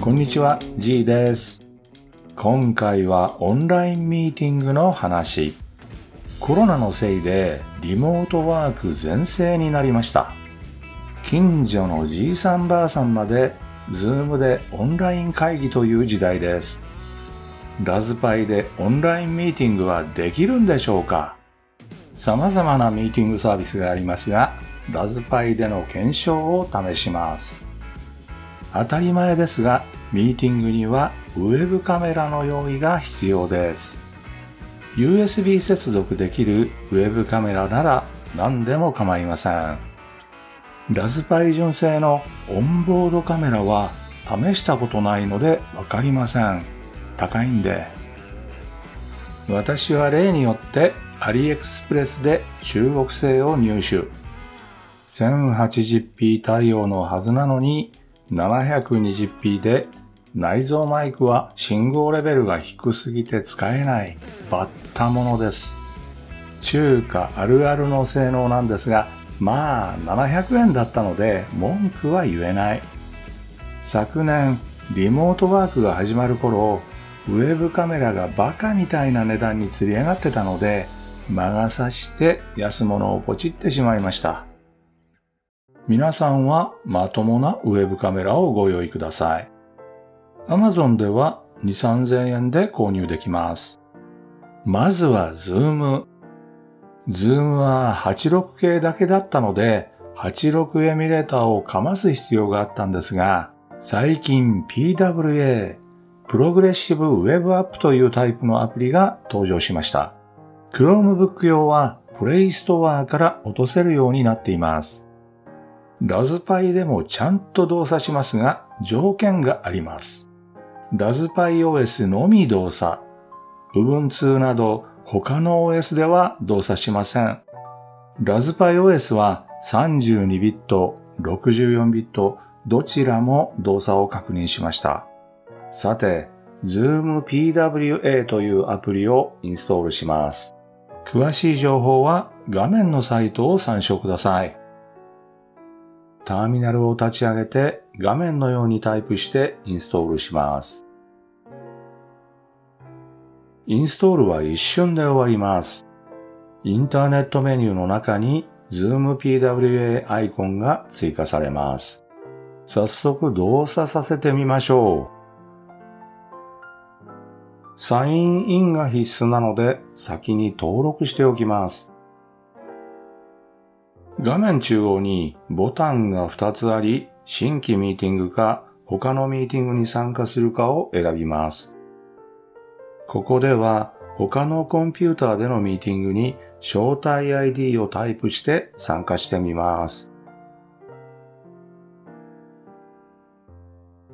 こんにちは、G です。今回はオンラインミーティングの話。コロナのせいでリモートワーク全盛になりました。近所のじいさんばあさんまで Zoom でオンライン会議という時代です。ラズパイでオンラインミーティングはできるんでしょうか？様々なミーティングサービスがありますが、ラズパイでの検証を試します。当たり前ですが、ミーティングにはウェブカメラの用意が必要です。USB 接続できるウェブカメラなら何でも構いません。ラズパイ純正のオンボードカメラは試したことないのでわかりません。高いんで。私は例によってアリエクスプレスで中国製を入手。1080p 対応のはずなのに 720p で内蔵マイクは信号レベルが低すぎて使えないバッタものです。中華あるあるの性能なんですが、まあ700円だったので文句は言えない。昨年リモートワークが始まる頃、ウェブカメラがバカみたいな値段に釣り上がってたので、魔が差して安物をポチってしまいました。皆さんはまともなウェブカメラをご用意ください。Amazon では 2,3000 円で購入できます。まずは Zoom。Zoom は86系だけだったので、86エミュレーターをかます必要があったんですが、最近 PWA、プログレッシブウェブアップというタイプのアプリが登場しました。Chromebook 用は Play Store から落とせるようになっています。ラズパイでもちゃんと動作しますが、条件があります。ラズパイ OS のみ動作。Ubuntu など他の OS では動作しません。ラズパイ OS は32ビット、64ビット、どちらも動作を確認しました。さて、Zoom PWA というアプリをインストールします。詳しい情報は画面のサイトを参照ください。ターミナルを立ち上げて画面のようにタイプしてインストールします。インストールは一瞬で終わります。インターネットメニューの中に Zoom PWA アイコンが追加されます。早速動作させてみましょう。サインインが必須なので先に登録しておきます。画面中央にボタンが2つあり、新規ミーティングか他のミーティングに参加するかを選びます。ここでは他のコンピューターでのミーティングに招待 ID をタイプして参加してみます。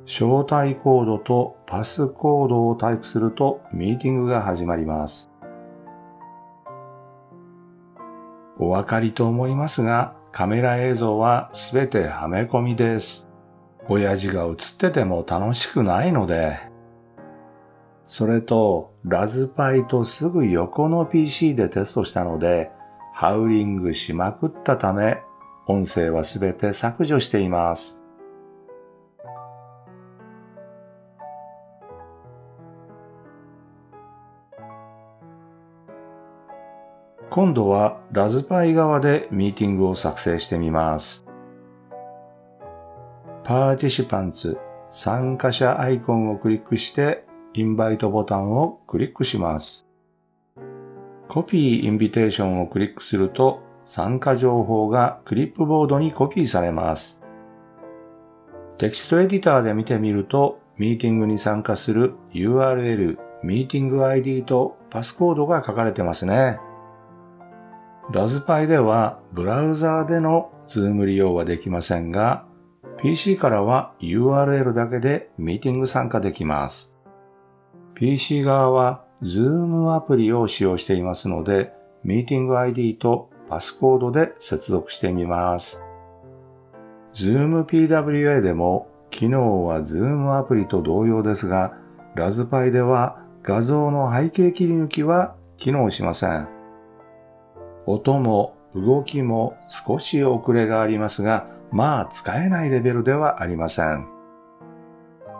招待コードとパスコードをタイプするとミーティングが始まります。お分かりと思いますが、カメラ映像はすべてはめ込みです。親父が映ってても楽しくないので。それと、ラズパイとすぐ横の PC でテストしたので、ハウリングしまくったため、音声はすべて削除しています。今度はラズパイ側でミーティングを作成してみます。パーティシパンツ、参加者アイコンをクリックしてインバイトボタンをクリックします。コピーインビテーションをクリックすると参加情報がクリップボードにコピーされます。テキストエディターで見てみるとミーティングに参加する URL、ミーティング ID とパスコードが書かれてますね。ラズパイではブラウザーでのズーム利用はできませんが、PC からは URL だけでミーティング参加できます。PC 側は Zoom アプリを使用していますので、ミーティング ID とパスコードで接続してみます。Zoom PWA でも機能は Zoom アプリと同様ですが、ラズパイでは画像の背景切り抜きは機能しません。音も動きも少し遅れがありますが、まあ使えないレベルではありません。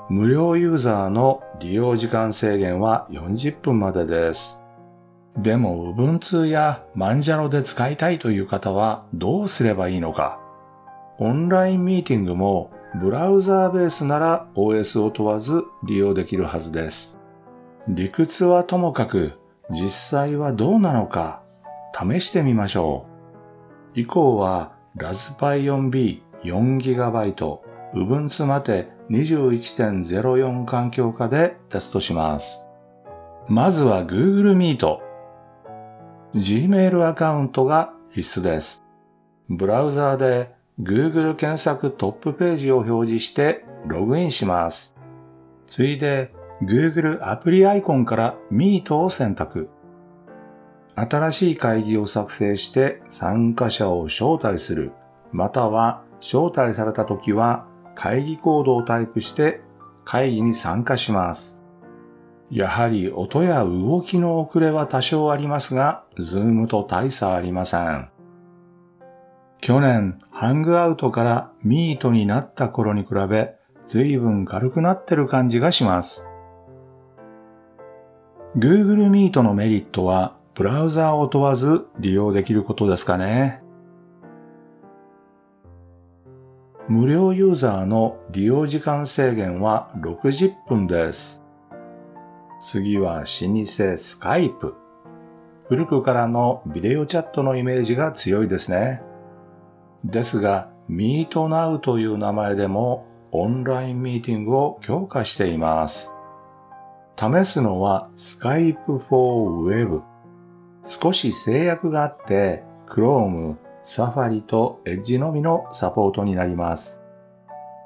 無料ユーザーの利用時間制限は40分までです。でも Ubuntu やマンジャロで使いたいという方はどうすればいいのか。オンラインミーティングもブラウザーベースなら OS を問わず利用できるはずです。理屈はともかく実際はどうなのか試してみましょう。以降はラズパイ 4B 4GB、Ubuntu まで 21.04 環境下でテストします。まずは Google Meet。Gmail アカウントが必須です。ブラウザーで Google 検索トップページを表示してログインします。ついで Google アプリアイコンから Meet を選択。新しい会議を作成して参加者を招待する。または招待された時は会議コードをタイプして会議に参加します。やはり音や動きの遅れは多少ありますが、Zoom と大差ありません。去年、ハングアウトから Meet になった頃に比べ、随分軽くなってる感じがします。Google Meet のメリットは、ブラウザーを問わず利用できることですかね。無料ユーザーの利用時間制限は60分です。次は老舗スカイプ。古くからのビデオチャットのイメージが強いですね。ですが、Meet Now という名前でもオンラインミーティングを強化しています。試すのは Skype for Web。少し制約があって、Chrome、Safari と Edge のみのサポートになります。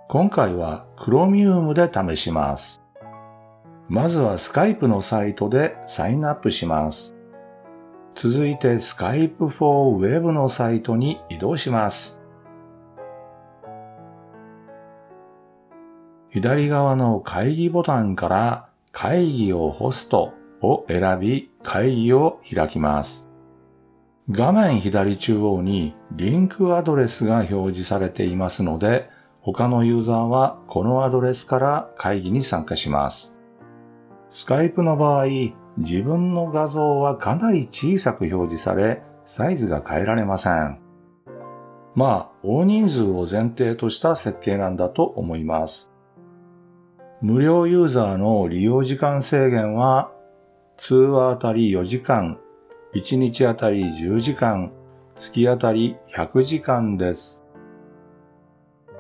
今回は Chromium で試します。まずは Skype のサイトでサインアップします。続いて Skype for Web のサイトに移動します。左側の会議ボタンから会議をホストを選び会議を開きます。画面左中央にリンクアドレスが表示されていますので、他のユーザーはこのアドレスから会議に参加します。Skype の場合、自分の画像はかなり小さく表示され、サイズが変えられません。まあ、大人数を前提とした設計なんだと思います。無料ユーザーの利用時間制限は、通話あたり4時間、1日あたり10時間、月あたり100時間です。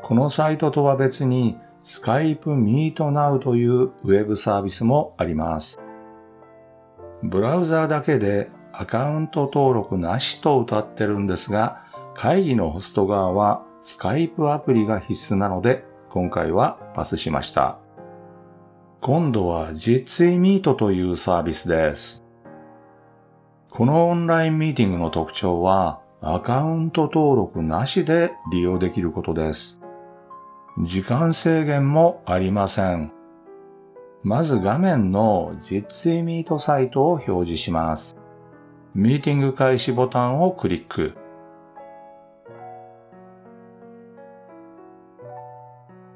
このサイトとは別に Skype Meet Now というウェブサービスもあります。ブラウザーだけでアカウント登録なしと謳ってるんですが、会議のホスト側は Skype アプリが必須なので、今回はパスしました。今度は JitsiMeet というサービスです。このオンラインミーティングの特徴はアカウント登録なしで利用できることです。時間制限もありません。まず画面の JitsiMeet サイトを表示します。ミーティング開始ボタンをクリック。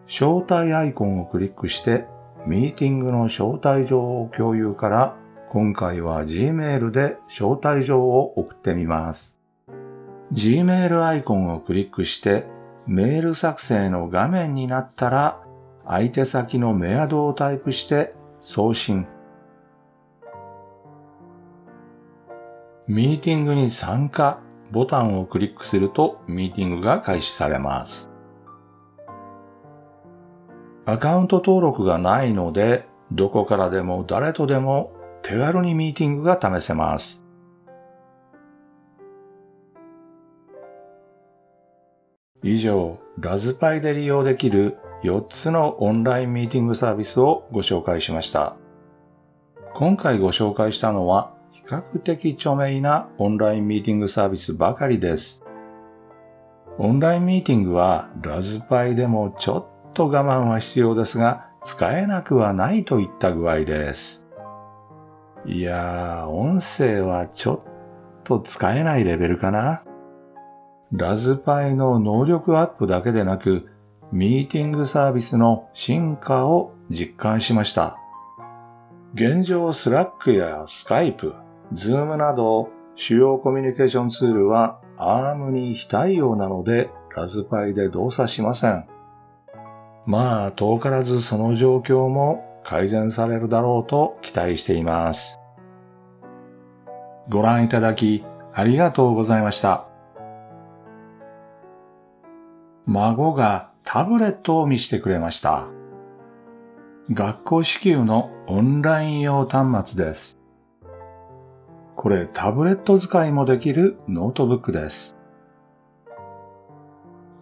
招待アイコンをクリックしてミーティングの招待状を共有から、今回は Gmail で招待状を送ってみます。Gmail アイコンをクリックして、メール作成の画面になったら、相手先のメアドをタイプして送信。ミーティングに参加ボタンをクリックすると、ミーティングが開始されます。アカウント登録がないので、どこからでも誰とでも手軽にミーティングが試せます。以上、ラズパイで利用できる4つのオンラインミーティングサービスをご紹介しました。今回ご紹介したのは比較的著名なオンラインミーティングサービスばかりです。オンラインミーティングはラズパイでもちょっと我慢は必要ですが、使えなくはないといった具合です。いやー、音声はちょっと使えないレベルかな。ラズパイの能力アップだけでなく、ミーティングサービスの進化を実感しました。現状、スラックやスカイプ、ズームなど主要コミュニケーションツールは ARM に非対応なので、ラズパイで動作しません。まあ、遠からずその状況も改善されるだろうと期待しています。ご覧いただきありがとうございました。孫がタブレットを見せてくれました。学校支給のオンライン用端末です。これタブレット使いもできるノートブックです。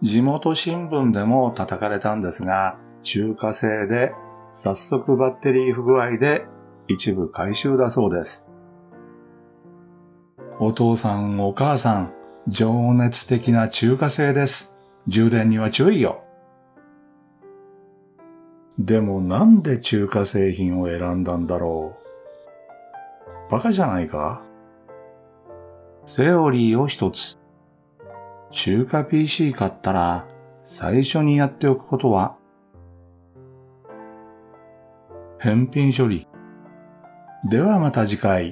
地元新聞でも叩かれたんですが、中華製で早速バッテリー不具合で一部回収だそうです。お父さんお母さん、情熱的な中華製です。充電には注意よ。でもなんで中華製品を選んだんだろう。バカじゃないか？セオリーを一つ。中華 PC 買ったら最初にやっておくことは、返品処理。ではまた次回。